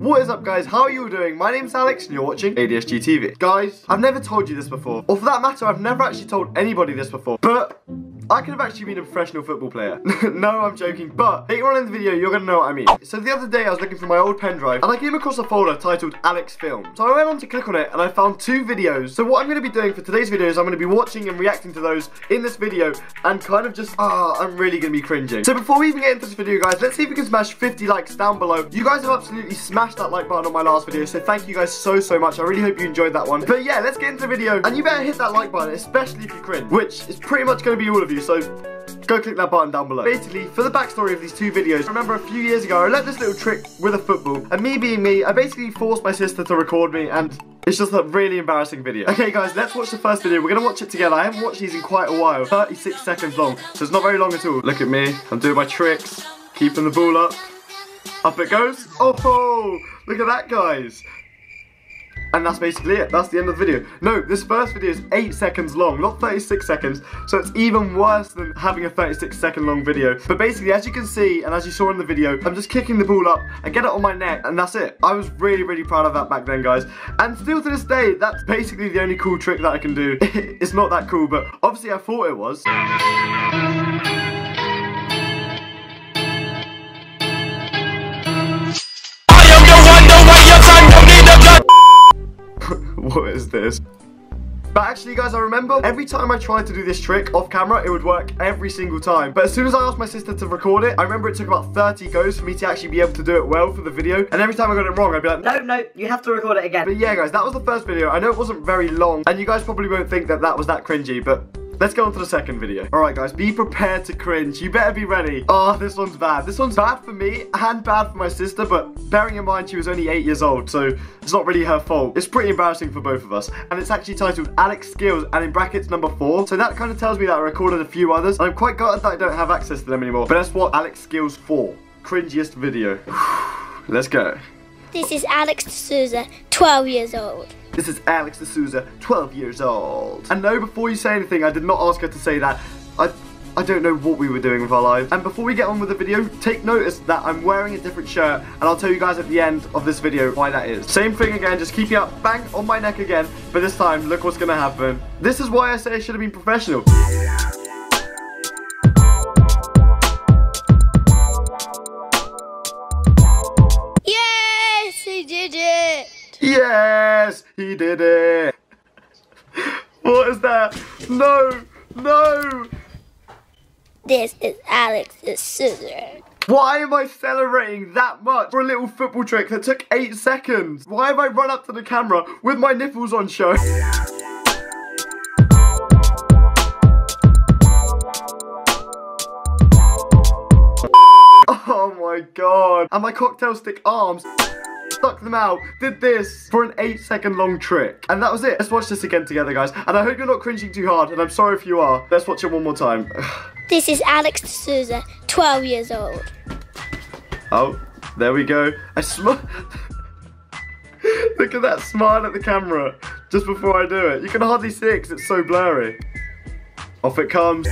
What is up, guys? How are you doing? My name's Alex and you're watching ADSG TV. Guys, I've never told you this before, or for that matter, I've never actually told anybody this before, but I could have actually been a professional football player. No, I'm joking, but later on in the video, you're gonna know what I mean. So the other day, I was looking for my old pen drive, and I came across a folder titled Alex Film. So I went on to click on it, and I found two videos. So what I'm gonna be doing for today's video is I'm gonna be watching and reacting to those in this video, and kind of just, I'm really gonna be cringing. So before we even get into this video, guys, let's see if we can smash 50 likes down below. You guys have absolutely smashed that like button on my last video, so thank you guys so much. I really hope you enjoyed that one. But yeah, let's get into the video, and you better hit that like button, especially if you cringe, which is pretty much gonna be all of you. So go click that button down below. Basically, for the backstory of these two videos, I remember a few years ago, I learnt this little trick with a football, and me being me, I basically forced my sister to record me, and it's just a really embarrassing video. Okay guys, let's watch the first video. We're gonna watch it together. I haven't watched these in quite a while. 36 seconds long, so it's not very long at all. Look at me, I'm doing my tricks, keeping the ball up. Up it goes. Oh, look at that, guys. And that's basically it. That's the end of the video. No, this first video is 8 seconds long, not 36 seconds. So it's even worse than having a 36-second long video. But basically, as you can see, and as you saw in the video, I'm just kicking the ball up. I get it on my neck, and that's it. I was really, really proud of that back then, guys. And still to this day, that's basically the only cool trick that I can do. It's not that cool, but obviously I thought it was. What is this? But actually, guys, I remember every time I tried to do this trick off camera, it would work every single time. But as soon as I asked my sister to record it, I remember it took about 30 goes for me to actually be able to do it well for the video. And every time I got it wrong, I'd be like, no, you have to record it again. But yeah, guys, that was the first video. I know it wasn't very long, and you guys probably won't think that that was that cringy, but let's go on to the second video. All right, guys, be prepared to cringe. You better be ready. Oh, this one's bad. This one's bad for me and bad for my sister, but bearing in mind she was only 8 years old, so it's not really her fault. It's pretty embarrassing for both of us. And it's actually titled Alex Skills and in brackets number 4. So that kind of tells me that I recorded a few others, and I'm quite gutted that I don't have access to them anymore. But that's what Alex Skills 4. Cringiest video. Let's go. This is Alex D'Souza, 12 years old. This is Alex D'Souza, 12 years old. And no, before you say anything, I did not ask her to say that. I don't know what we were doing with our lives. And before we get on with the video, take notice that I'm wearing a different shirt, and I'll tell you guys at the end of this video why that is. Same thing again, just keeping up, bang, on my neck again, but this time, look what's gonna happen. This is why I say I should have been professional. Yes, he did it. Yes, he did it. What is that? No. This is Alex's scissor. Why am I celebrating that much for a little football trick that took 8 seconds? Why have I run up to the camera with my nipples on show? Oh my God. And my cocktail stick arms. Stuck them out, did this for an 8-second long trick. And that was it. Let's watch this again together, guys. And I hope you're not cringing too hard, and I'm sorry if you are. Let's watch it one more time. This is Alex D'Souza, 12 years old. Oh, there we go. Look at that smile at the camera just before I do it. You can hardly see it because it's so blurry. Off it comes.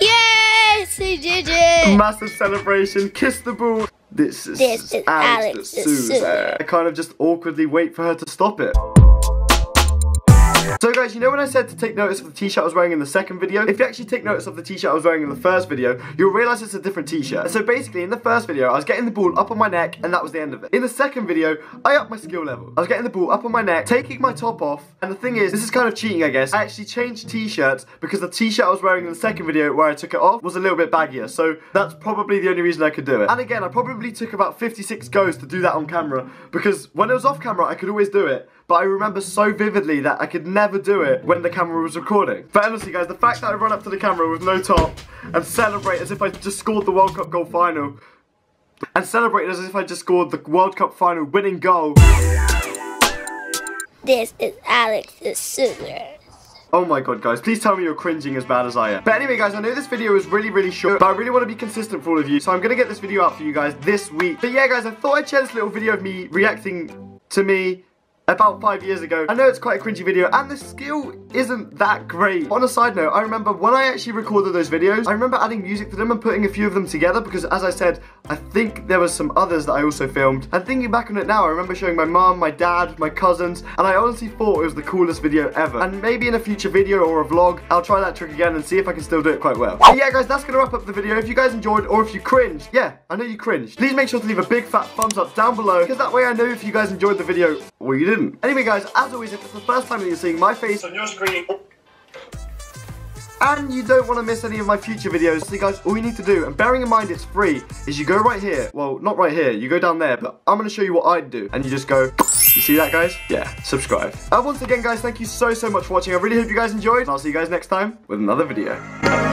Yes, he did it. Massive celebration, kiss the ball. This is Alex D'Souza. I kind of just awkwardly wait for her to stop it. So guys, you know when I said to take notice of the t-shirt I was wearing in the second video? If you actually take notice of the t-shirt I was wearing in the first video, you'll realise it's a different t-shirt. So basically, in the first video, I was getting the ball up on my neck, and that was the end of it. In the second video, I upped my skill level. I was getting the ball up on my neck, taking my top off, and the thing is, this is kind of cheating, I guess. I actually changed t-shirts because the t-shirt I was wearing in the second video where I took it off was a little bit baggier, so that's probably the only reason I could do it. And again, I probably took about 56 goes to do that on camera, because when it was off camera, I could always do it. But I remember so vividly that I could never do it when the camera was recording. But honestly, guys, the fact that I run up to the camera with no top and celebrate as if I just scored the World Cup goal final, and celebrate as if I just scored the World Cup final winning goal. This is Alex D'Souza. Oh my God, guys, please tell me you're cringing as bad as I am. But anyway, guys, I know this video is really, really short, but I really want to be consistent for all of you, so I'm going to get this video out for you guys this week. But yeah, guys, I thought I'd share this little video of me reacting to me about 5 years ago. I know it's quite a cringy video and the skill isn't that great. On a side note, I remember when I actually recorded those videos, I remember adding music to them and putting a few of them together because, as I said, I think there was some others that I also filmed. And thinking back on it now, I remember showing my mom, my dad, my cousins, and I honestly thought it was the coolest video ever. And maybe in a future video or a vlog, I'll try that trick again and see if I can still do it quite well. But yeah guys, that's gonna wrap up the video. If you guys enjoyed or if you cringed, yeah, I know you cringed, please make sure to leave a big fat thumbs up down below because that way I know if you guys enjoyed the video or you didn't. Anyway guys, as always, if it's the first time that you're seeing my face on your screen, and you don't want to miss any of my future videos, so guys, all you need to do, and bearing in mind it's free, is you go right here. Well, not right here, you go down there, but I'm going to show you what I'd do. And you just go, you see that guys? Yeah, subscribe. Once again guys, thank you so much for watching. I really hope you guys enjoyed, and I'll see you guys next time with another video.